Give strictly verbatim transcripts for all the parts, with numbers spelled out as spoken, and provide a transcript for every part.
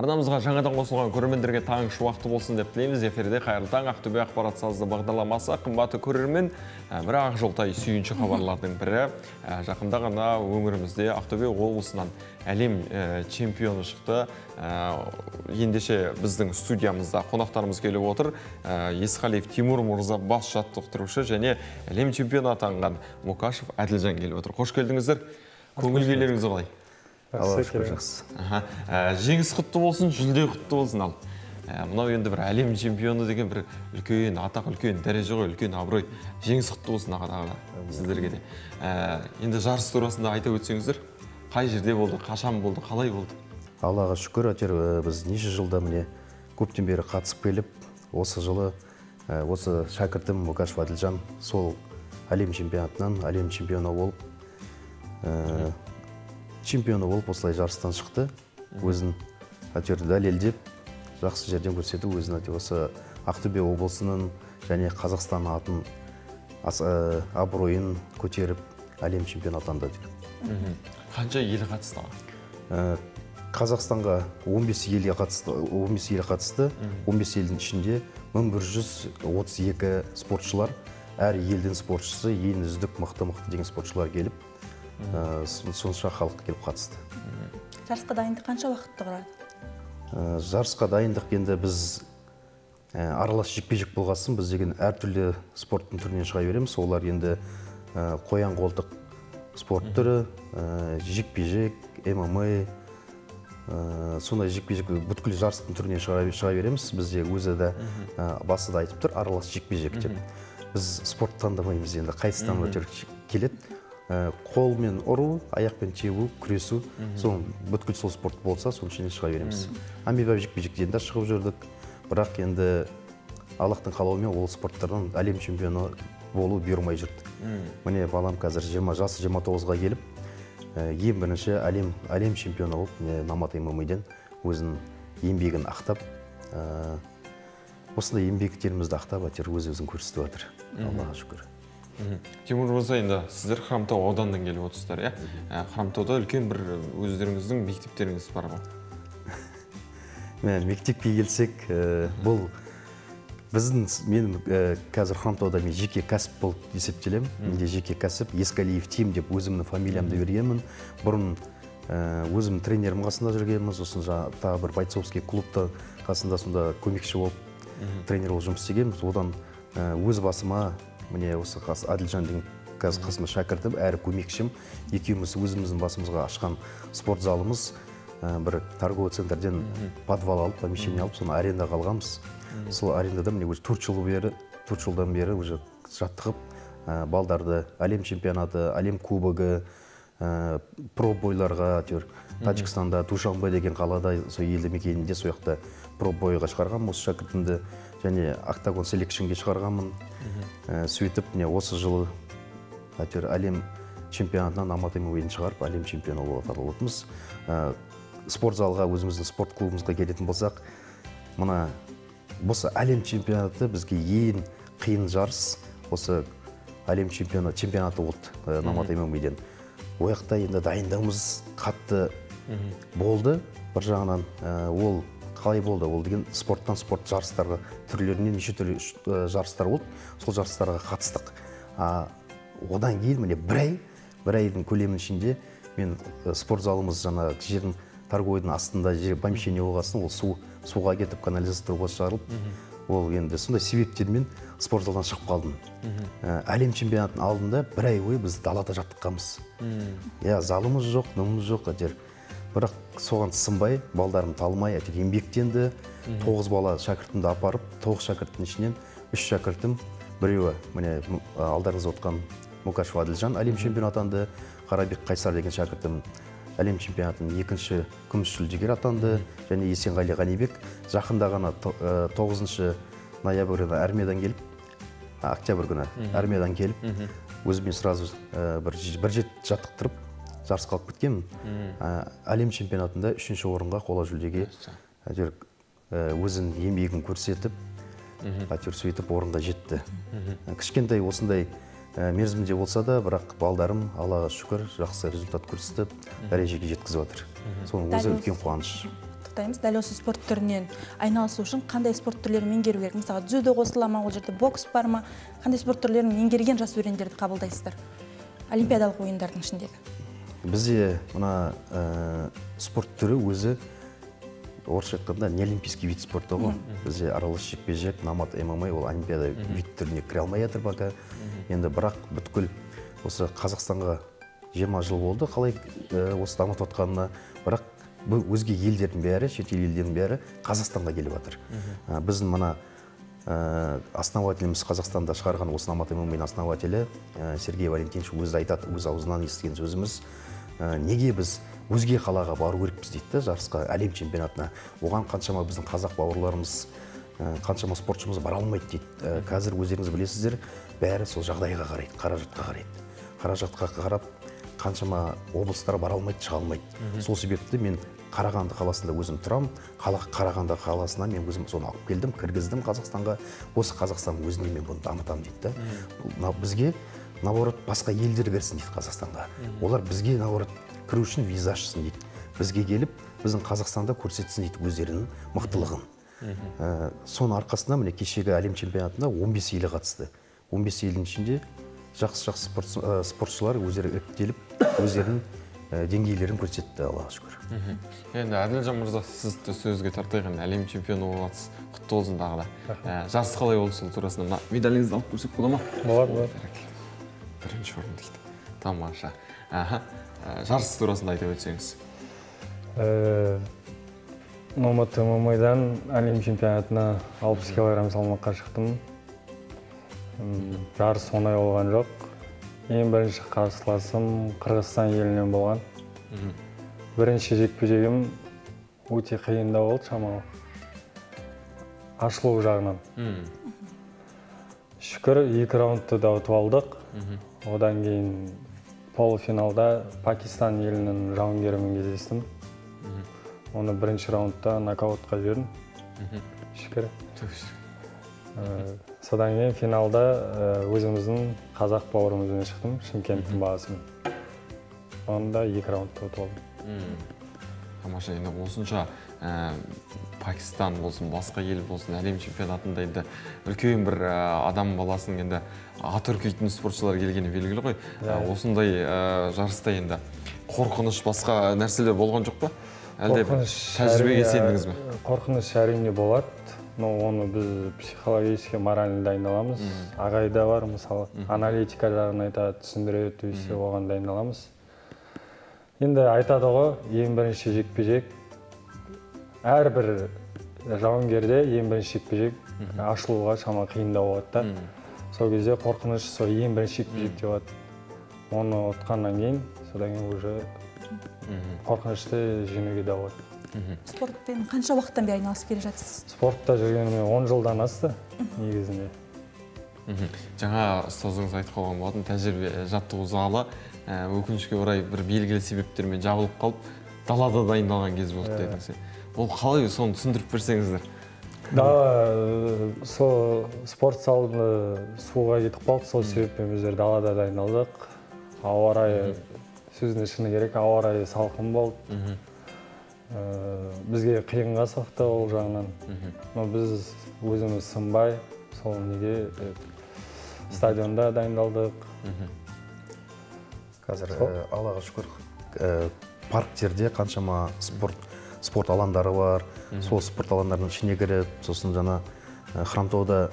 Арнамызға жаңадан қосылған көрермендерге таң шуақты болсын деп тілейміз. Эфирде қайырлы таң Ақтөбе ақпарат сазды бағдарламасы. Қымбатты көрермен, бір ақ жолтай сүйінші хабарлардың бірі. Жақында ғана өңірімізде Ақтөбе облысынан әлем чемпионы шықты. Ендеше біздің студиямызда қонақтарымыз келіп отыр. Есенғали Тимур Мурза бас жаттықтырушы және әлем чемпионы атанған Мукашев Әділжан келіп отыр. Қош келдіңіздер. Көңіл күйлеріңіз қалай? Аллах шүкір, жақсы. Жеңіс құтты болсын, жүлде құтты болсын ал. Мынау енді бір әлем чемпионы деген бір үлкен атақ, үлкен дәреже ғой, үлкен абырой. Жеңіс құтты болсын ағаға сіздерге де. Енді жарыс турасында айта өтсеңіздер, қай жерде болды, қашан болды, қалай болды? Аллаға шүкір, әйтер біз неше жылда міне көптен бері қатысып келіп, осы жылы осы шәкіртім Мукашев Әділжан сол әлем чемпионатынан әлем чемпионы болып чемпионы болып, осылай жарыстан шықты. Өзін әтерді дәлелдеп, жақсы жерден көрсету, өзін әте осы Ақтөбе облысының және Қазақстан атын абыройын көтеріп, әлем чемпион атанды. Қанша елі қатысты? Қазақстанға он бес елі қатысты. он бес елдің ішінде мың бір жүз отыз екі спортшылар, әр елдің спортшысы, ең үздік мықты-мықты деген спортшылар келіп, сонша халық келіп қатысты. Жарысқа дайындық қанша уақытты құрады? Жарысқа дайындық енді біз аралас жекпе-жек болғасын, біз деген әртүрлі спорттың түрінен шыға береміз. Олар енді қоян қолтық спорт түрі, жекпе-жек, эм эм а, сондай жекпе-жек бүткіл жарыстың түрінен шыға береміз. Бізде өзі де басы да айтып тұр, аралас жекпе-жек деп. Біз спорт таңдамаймыз енді, қайсыдан келеді. Қолмен ұру, аяқпен теуі, күресу, соң бүткіл сол спорт болса, соның ішінен шыға береміз. Амбебап жекпе-жектен де шығып жүрдік, бірақ енді Аллахтың қалауымен ол спорттардан әлем чемпионы болу бұйырмай жүрді. Міне балам қазір жасы жиырма тоғызға келіп, ең бірінші әлем чемпионы болып, Намат эм эм а-ден өзінің еңбегін ақтап, осында еңбектерімізді ақтап, өз-өзін көрсетіп жатыр. Аллаға шүкір. Тимур Мырза, енді сіздер Храмтау аудандан келіп отырсыздар, иә? Храмтауда үлкен бір өздеріңіздің мектептеріңіз бар ма? Мектепке келсек, бұл біздің, мен қазір Храмтауда мен жеке кәсіп болып есептелем. Менде жеке кәсіп, Есенғалиев Тим деп өзімнің фамилиямды бергенмін. Бұрын өзім тренерім қасында жүргенміз, осын тағы бір бойцовский клубта қасында сонда көмекші болып тренер болып жұмыс істегенбіз. Одан өз басыма міне осы Әділжан деген қазір қасыма шәкіртім, әрі көмекшім, екеуміз өзіміздің басымызға ашқан спорт залымыз, бір торговый центрден подвал алып, помещение алып, соны аренда қалғанбыз. Сол арендада міне уже төрт жылдан бері уже жаттығып, балдарды әлем чемпионаты, әлем кубогы, пробойларға, Таджикстанда, Душанбе деген қалада, сол елді мекенінде сол жақта пробойға шығарғанмын, осы шәкіртімді және Октагон селекшнге шығарғанмын. Сөйтіп, осы жылы әлем чемпионатынан Намат эм эм а-ны шығарып, әлем чемпионы болып аталымыз. Спорт залға, өзіміздің спорт клубымызға келетін болсақ, мына осы әлем чемпионаты бізге ең қиын жарыс, осы әлем чемпионаты болды Намат эм эм а-ден. Ояқта енді дайындығымыз қатты болды. Бір жағынан ол қалай болды, ол деген спорттан спорт жарыстарға, түрлерінен неше түрлі жарыстар болды, сол жарыстарға қатыстық. Одан кейін міне бір ай, бір айдың көлемінің ішінде мен спорт залымыз жаңа жердің торговойдың астында жер помещение болғасын, ол суға кетіп канализаторға шығарылып, ол енді сондай себептермен спорт залдан шығып қалдым. Әлем чемпионатының алдында бір ай бойы біз далада жаттыққанбыз. Иә, залымыз жоқ, нымыз жоқ, әйтер. Бірақ соған сынбай, балдарым талмай, әйтек еңбектенді, тоғыз бала шәкіртімді апарып, тоғыз шәкірттің ішінен үш шәкіртім, біреуі, міне алдарыңыз отқан Мукашев Әділжан әлем чемпионы атанды, Қарабек Қайсар деген шәкіртім әлем чемпионатының екінші күміс жүлдегері атанды, және Есенғали Ғанибек жақында ғана тоғызыншы ноябрьда Армиядан келіп, октябрь күні Армиядан келіп, өзімен сразу бір жеті жаттықтырып жарыс қалып кеткен, әлем чемпионатында үшінші орынға қола жүлдеге өзін еңбегін көрсетіп, сөйтіп орынға жетті. Кішкентай осындай мерзімде болса да, бірақ балдарым Аллаға шүкір, жақсы результат көрсетіп, дәрежеге жеткізіп отыр. Соның өзі үлкен қуаныш. кызыктайбыз. Дәл осы спорт түрінен айналысу үшін қандай спорт түрлерін меңгеру керек? Мысалы, дзюдо қосылама, ол жерде бокс бар ма? Қандай спорт түрлерін меңгерген жас өрендерді қабылдайсыздар? Олимпиадалық ойындардың ішіндегі. Бізде мына спорт түрі өзі орысша айтқанда не олимпийский вид спорты ғой. Бізде аралас жекпе-жек, намат, эм эм а ол олимпиада вид түріне кіре алмай жатыр бака. Енді бірақ бүткіл осы Қазақстанға жиырма жыл болды, қалай осы дамытып отқанына, бірақ бұл өзге елдердің бәрі, шетел елдердің бәрі Қазақстанға келіп жатыр. Біздің мына основателіміз Қазақстанда шығарған осы намат эм эм а основателі Сергей Валентинш өзі айтады, өз аузынан естіген сөзіміз, неге біз өзге қалаға бару керекпіз дейді, жарысқа, әлем чемпионатына. Оған қаншама біздің қазақ бауырларымыз, қаншама спортшымыз бара алмайды дейді. Қазір өздеріңіз білесіздер, бәрі сол жағдайға қарайды, қаражатқа қарайды. Қаражатқа қарап, қаншама облыстар бара алмайды, шыға алмайды. Сол себепті мен Қарағанды қаласында өзім тұрам, Қарағанды қаласына мен өзім соны алып келдім, кіргіздім Қазақстанға. Осы Қазақстанның өзіне мен бұны дамытам дейді. Бізге наоборот басқа елдер берсін дейді Қазақстанға. Олар бізге наоборот кіру үшін виза ашсын дейді. Бізге келіп, біздің Қазақстанда көрсетсін дейді өздерінің мықтылығын. Соның арқасында міне кешегі әлем чемпионатына он бес елі қатысты. он бес елдің ішінде жақсы-жақсы спортшылар өздері іріктеліп, өздерінің деңгейлерін көрсетті, Аллаға шүкір. Енді Әділжан Мырза, сіз сөзге тартайған әлем чемпионы болғаныңыз құтты болсын тағы да. Жарыс қалай болды сол турасында? Медаліңізді алып көрсек болады ма? Болады, болады. Бірінші орын дейді. Тамаша. Жарыс турасында айтып өтсеңіз. Намат эм эм а-дан әлем чемпионатына алпыс килограмм салмаққа шықтым. Жарыс оңай болған жоқ. Ең бірінші қарсыласым Қырғызстан елінен болған. Бірінші жекпе-жегім өте қиында болды шамалы. Ашылу жағынан. Шүкір, екі раундты да ұтып алдық. Одан кейін полуфиналда Пакистан елінің жауынгерімен кездестім. Оны бірінші раундта нокаутқа жібердім. Шүкір. Содан кейін финалда өзіміздің қазақ бауырымызбен шықтым, Шымкенттің бағасымен. Онда екі раундта ұтып алдым. Тамаша, енді осынша Пакистан болсын, басқа ел болсын, әлем чемпионатында енді үлкен бір адам баласының енді аты үркейтін спортшылар келгені белгілі ғой. Осындай жарыста енді қорқыныш басқа нәрселер болған жоқ па? Әлде тәжірибеге сендіңіз бе? Қорқыныш әрине болады. Оны біз психологически, морально дайындаламыз. Ағай да бар, мысалы, аналитика жағын айтады, түсіндіреді, өйсе оған дайындаламыз. Енді айтады ғой, ең бірінші жекпе-жек. Әрбір жауынгерде ең бірінші жекпе-жек ашылуға шама қиында болады да. Сол кезде қорқыныш, сол ең бірінші жекпе-жек деп болады. Оны ұтқаннан кейін, содан кейін уже қорқынышты жеңуге де болады. Спортпен қанша уақыттан бері айналысып келе жатсыз? Спортта жүргеніме он жылдан асты, негізінде. Жаңа сөзіңіз айтып қалған болатын, тәжірибе жаттығу залы өкінішке орай бір белгілі себептермен жабылып қалып, далада дайындалған кез болды дедіңіз. Ол қалай соны түсіндіріп берсеңіздер? Дала, сол спорт залында суға кетіп қалды, сол себеппен біздер далада дайындалдық. Ауа райы, сөздің шыны керек, ауа райы салқын болды. Бізге қиынға соқты ол жағынан, біз өзіміз сынбай, сол неге стадионда дайындалдық. Қазір Аллаға шүкір, парктерде қаншама спорт алаңдары бар, сол спорт алаңдарының ішіне кіріп, сосын жаңа Хромтауда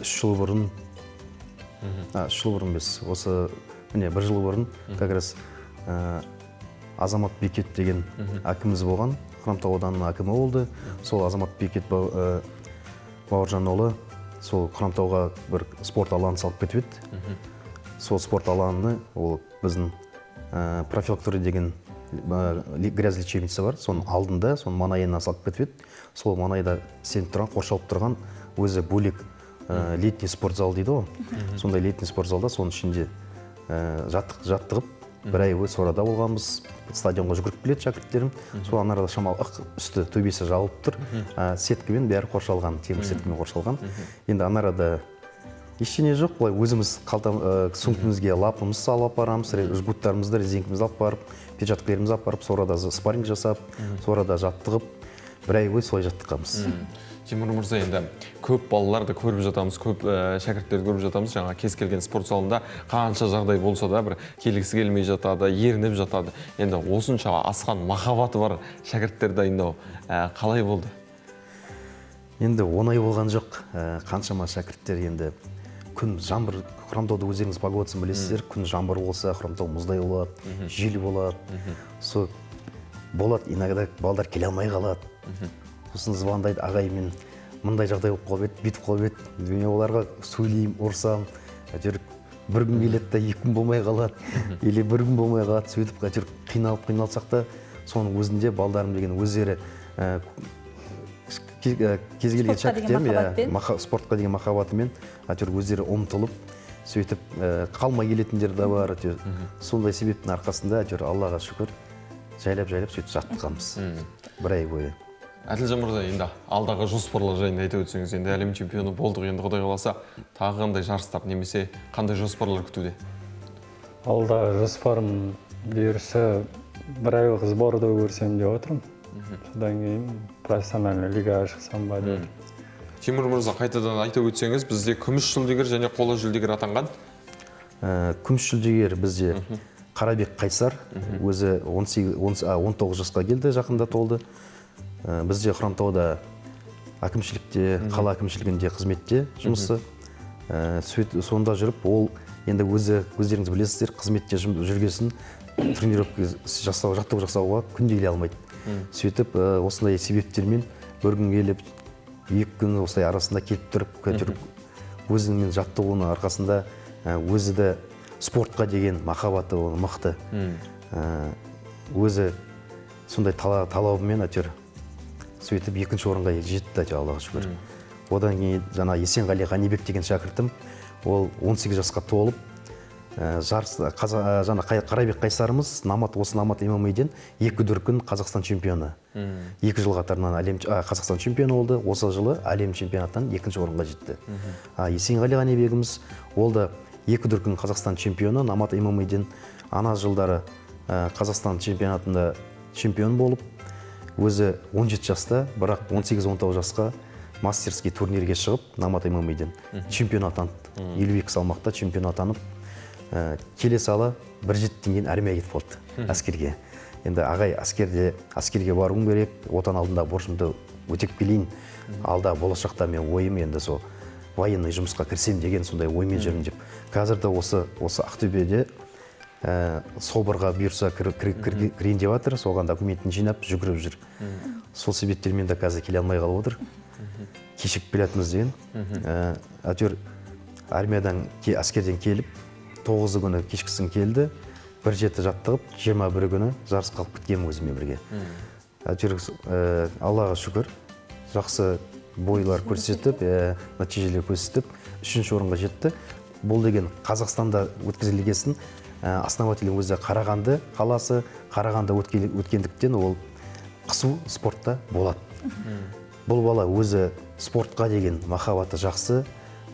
үш жыл бұрын, үш жыл бұрын біз, осы бір жыл бұрын, как раз Азамат Бекет деген әкіміз болған, Хромтау ауданының әкімі болды. Сол Азамат Бекет Бауыржан олы сол Хромтауға бір спорт алаңын салып кетіп еді. Сол спорт алаңыны ол біздің профилактуры деген грязь лечебница бар. Соның алдында, соның маңайына салып кетіп еді. Сол маңайда сен тұрған, қоршалып тұрған өзі бөлек летний спортзал дейді ғой. Сондай летний спортзалда соның ішінде жаттығып бір ай өз орада болғанбыз, стадионға жүгіріп келеді шәкірттерім. Сол анарда шамалы ық үсті төбесі жалып тұр. Сеткімен бәрі қоршалған, темір сеткімен қоршалған. Енді анарда Eşine жоқ, олай өзіміз сумкімізге лапымызды алып барамыз, жгуттарымызды, резинкімізді алып барып, печаткілерімізді алып барып, сонрада спарринг жасап, сонрада жаттығып, бір ай бойы солай жаттықамыз. Тимур Мырза, енді көп балаларды көріп жатамыз, көп шәкірттерді көріп жатамыз. Жаңа кез келген спорт залында қанша жағдай болса да, бір келгісі келмей жатады, ерініп жатады. Енді осынша асқан махаббаты бар шәкірттер дайындау қалай болды? Енді оңай болған жоқ. Қаншама шәкірттер енді күн жаңбыр, құрамдауды өздеріңіз погодасын білесіздер, күн жаңбыр болса, құрамдау мұздай болады, жел болады. Сол болады, иногда балдар келе алмай қалады. Сосын звондайды, ағай мен мындай жағдай болып қалып еді, бүйтіп қалып еді. Мен оларға сөйлеймін, ұрсам, әйтеуір бір күн келеді де екі күн болмай қалады, или бір күн болмай қалады, сөйтіп әйтеуір қиналып қиналсақ та, соның өзінде балдарым деген өздері кез келген шәкірттерім спортқа деген махаббатымен әйтеуір өздері ұмтылып, сөйтіп қалмай келетіндер де бар. Сондай себептің арқасында әйтеуір Аллаға шүкір жайлап-жайлап сөйтіп жаттығамыз бір ай бойы. Әділжан Мырза, енді алдағы жоспарлар жайында айтып өтсеңіз, енді әлем чемпионы болдық, енді құдай қаласа тағы қандай жарыстар немесе қандай жоспарлар күтуде? Алдағы жоспарым бұйырса бір айлық сборда көрсем деп отырмын. Содан кейін профессиональный лигаға шықсам ба деп. Тимур Мырза, қайтадан айтып өтсеңіз, бізде күміс жүлдегер және қола жүлдегер атанған? Күміс жүлдегер бізде Қарабек Қайсар, өзі он тоғыз жасқа келді, жақында толды. Бізде Құрамтауда әкімшілікте, қала әкімшілігінде қызметте жұмысы. Сонда жүріп, ол енді өздеріңіз білесіздер, қызметте жүргесін тренировка жаттығу жасауға күнде келе алмайды. Сөйтіп, осындай себептермен бір күн келіп, екі күн осындай арасында келіп тұрып, көтеріп, өзінің жаттығуының арқасында өзі де спортқа деген махаббаты мықты. Өзі сондай талабымен әйтеуір сөйтіп екінші орынға жетті әйтеуір Аллаға шүкір. Одан кейін жаңа Есенғали Ғанибек деген шәкіртім, ол он сегіз жасқа толып, жаңа Қарабек Қайсарымыз намат, осы намат имамейден екі дүркін Қазақстан чемпионы. Екі жыл қатарынан Қазақстан чемпионы болды, осы жылы әлем чемпионаттан екінші орынға жетті. Есенғали Ғанибегіміз, ол да екі дүркін Қазақстан чемпионы, намат имамейден ана жылдары Қазақстан чемпионатында чемпион болып, өзі он жеті жаста, бірақ он сегіз он тоғыз жасқа мастерский турнирге шығып, намат имамейден чемпион атанып, елу екі салмақта чемпион атанып, келе сала бір жетіден кейін армия кетіп болды, әскерге. Енді ағай әскерге баруым керек, отан алдында борышымды өтеп келейін, алда болашақта мен ойым енді сол военный жұмысқа кірсем деген сондай оймен жүрмін деп. Қазір де осы Ақтөбеде собырға бұйырса кірейін деп атыр, соған документін жинап, жүгіріп жүр. Сол себептермен де қазір келе алмай қалып отыр. Кешіп білетіміз деген. Әйтеуір армиядан, әскерден келіп, тоғызы күні кешкісін келді, бір жеті жаттығып, жиырма бірі күні жарыс қалып кеткен өзімен бірге. Әйтеуір Аллаға шүкір, жақсы бойлар көрсетіп, нәтижелер көрсетіп, үшінші орынға жетті. Бұл деген Қазақстанда өткізілгесін основателі өзі Қарағанды қаласы, Қарағанда өткендіктен ол қысу спортта болады. Бұл бала өзі спортқа деген махаббаты жақсы,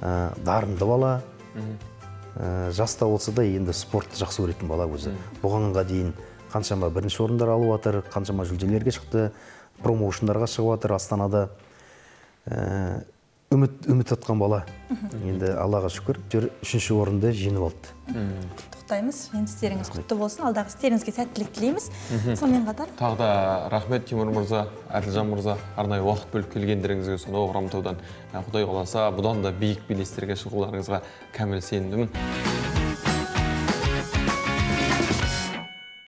дарынды бала, жаста болса да енді спортты жақсы көретін бала өзі. Бұғанға дейін қаншама бірінші орындар алып атыр, қаншама жүлделерге шықты, промоушындарға шығып атыр Астанада. Үміт атқан бала, енді Аллаға шүкір, үшінші орынды жеңіп алды. Құттықтаймыз, енді істеріңіз құтты болсын, алдағы істеріңізге сәттілік тілейміз. Сонымен қатар. Тағы да рахмет Тимур Мырза, Әділжан Мырза, арнайы уақыт бөліп келгендеріңізге, сонау Құрамтаудан, құдай қаласа, бұдан да биік белестерге шығуларыңызға кәміл сенімдімін.